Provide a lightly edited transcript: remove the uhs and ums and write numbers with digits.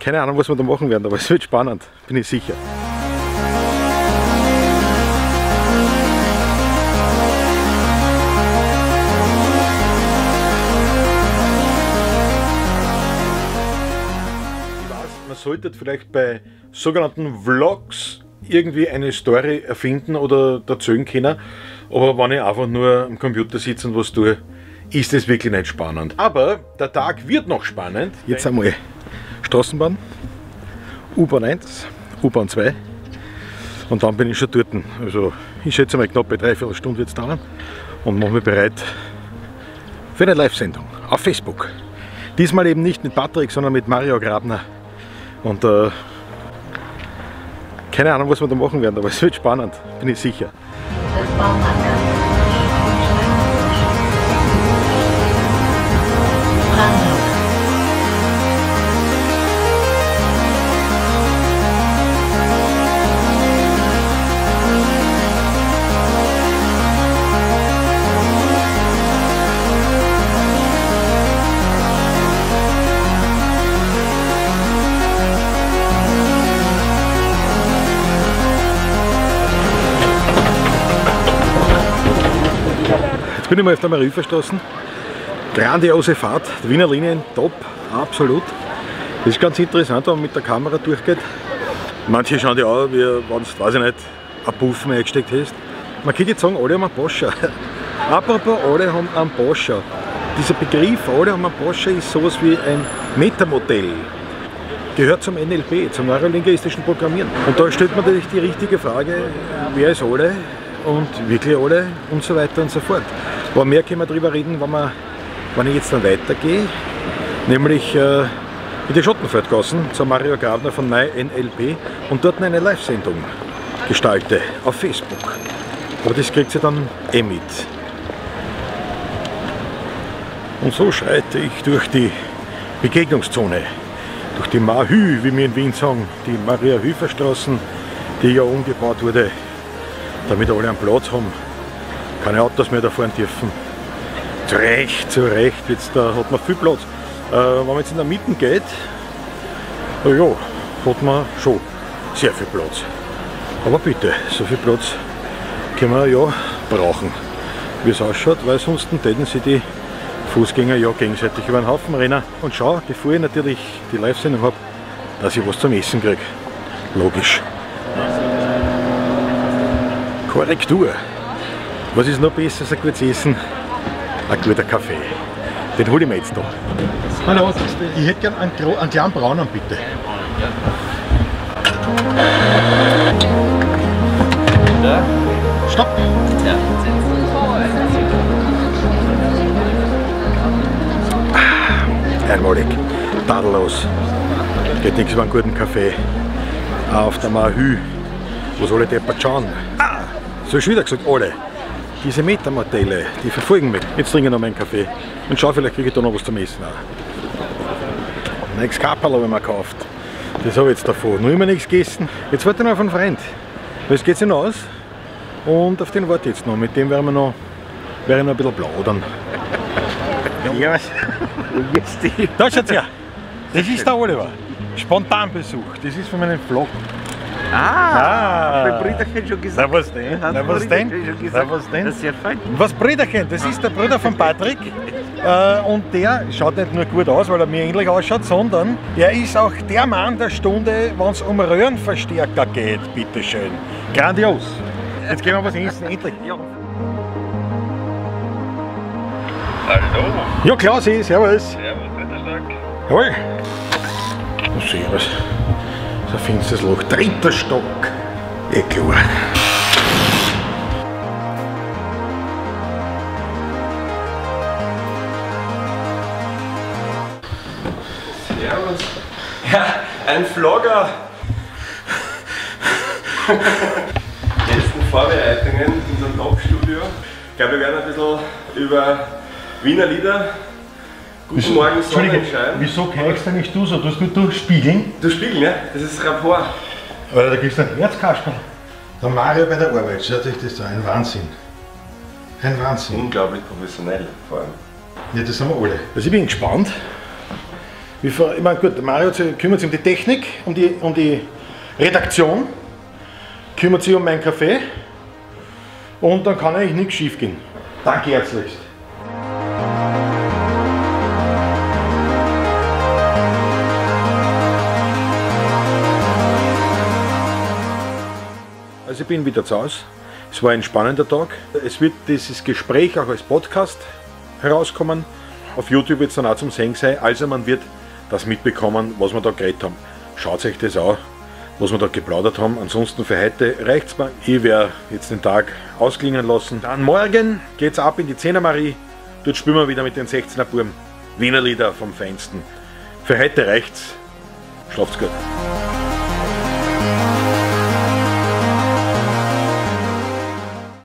Keine Ahnung, was wir da machen werden, aber es wird spannend, bin ich sicher. Ich weiß, man sollte vielleicht bei sogenannten Vlogs irgendwie eine Story erfinden oder erzählen können, aber wenn ich einfach nur am Computer sitze und was tue, ist es wirklich nicht spannend. Aber der Tag wird noch spannend. Jetzt einmal Straßenbahn, U-Bahn 1, U-Bahn 2 und dann bin ich schon dort. Also ich schätze mal knapp bei 3/4 Stunde jetzt dauern und mache mich bereit für eine Live-Sendung auf Facebook. Diesmal eben nicht mit Patrick, sondern mit Mario Grabner und keine Ahnung, was wir da machen werden, aber es wird spannend, bin ich sicher. Ich bin immer auf der Mariahilfer Straße, grandiose Fahrt, Wiener Linien, top, absolut. Das ist ganz interessant, wenn man mit der Kamera durchgeht. Manche schauen die an, wie wenn es, weiß ich nicht, ein Puffen eingesteckt ist. Man könnte jetzt sagen, alle haben einen Porsche. Apropos, alle haben einen Porsche. Dieser Begriff, alle haben einen Porsche, ist sowas wie ein Metamodell. Gehört zum NLP, zum neurolinguistischen Programmieren. Und da stellt man natürlich die richtige Frage, wer ist alle? Und wirklich alle und so weiter und so fort. Aber mehr können wir darüber reden, wenn ich jetzt dann weitergehe, nämlich mit den Schottenfeldgassen zur Mario Grabner von myNLP und dort eine Live-Sendung gestalte auf Facebook. Aber das kriegt sie dann eh mit. Und so schreite ich durch die Begegnungszone, durch die Mahü, wie wir in Wien sagen, die Mariahilfer Straße, die ja umgebaut wurde, damit alle einen Platz haben, keine Autos mehr da fahren dürfen. Zu Recht, jetzt da hat man viel Platz. Wenn man jetzt in der Mitte geht, na ja, hat man schon sehr viel Platz. Aber bitte, so viel Platz können wir ja brauchen, wie es ausschaut, weil sonst täten sich die Fußgänger ja gegenseitig über den Haufen rennen. Und schau, bevor ich natürlich die Live-Sendung habe, dass ich was zum Essen kriege. Logisch. Korrektur. Was ist noch besser als ein gutes Essen? Ein guter Kaffee. Den hole ich mir jetzt da. Hallo, ich hätte gern einen kleinen braunen, bitte. Stopp! Einmalig. Tadellos. Geht nichts über einen guten Kaffee. Auf der Mahü. Wo soll ich deppert schauen? So ist wieder gesagt, alle. Diese Metamodelle, die verfolgen mich. Jetzt trinke ich noch meinen Kaffee und schau, vielleicht kriege ich da noch was zum Essen. Nächstes Kapperl habe ich mir gekauft. Das habe ich jetzt davon. Nur immer nichts gegessen. Jetzt warte ich noch auf einen Freund. Jetzt geht es hinaus und auf den warte ich jetzt noch. Mit dem wäre ich noch ein bisschen plaudern. Ja, was? Da schaut's her. Das ist der Oliver. Spontan besucht. Das ist von meinem Vlog. Ah, Peterschek schon gesagt. Na was denn? Na was denn? Das ist ja fein. Was Peterschek? Das ist der Bruder von Patrick. Und der schaut nicht nur gut aus, weil er mir ähnlich ausschaut, sondern er ist auch der Mann der Stunde, wenn es um Röhrenverstärker geht. Bitteschön. Grandios. Jetzt gehen wir was essen, endlich. Ja. Hallo. Ja, Klausi, servus. Servus, Peterschek. Jawohl. Servus. So findest du das Loch. 3. Stock. Eh klar. Servus. Ja, ein Vlogger. Die letzten Vorbereitungen in unserem Top-Studio. Ich glaube, wir werden ein bisschen über Wiener Lieder. Guten Morgen, Sonnenschein. Wieso kriegst du nicht du so? Du hast gut durchspiegeln. Du spiegeln, ja? Das ist Rapport. Weil da kriegst du einen Herzkasten. Der Mario bei der Arbeit, schaut euch das an. Ein Wahnsinn. Ein Wahnsinn. Unglaublich professionell vor allem. Ja, das haben wir alle. Also ich bin gespannt, Ich meine, gut, Mario kümmert sich um die Technik, um die Redaktion, kümmert sich um meinen Kaffee und dann kann eigentlich nichts schief gehen. Danke herzlich. Also ich bin wieder zu Hause. Es war ein spannender Tag. Es wird dieses Gespräch auch als Podcast herauskommen. Auf YouTube wird es dann auch zum Sehen sein. Also man wird das mitbekommen, was wir da geredet haben. Schaut euch das an, was wir da geplaudert haben. Ansonsten für heute reicht es mir. Ich werde jetzt den Tag ausklingen lassen. Dann morgen geht es ab in die 10er Marie. Dort spielen wir wieder mit den 16er Buam. Wiener Lieder vom Feinsten. Für heute reicht's. Schlaft's gut.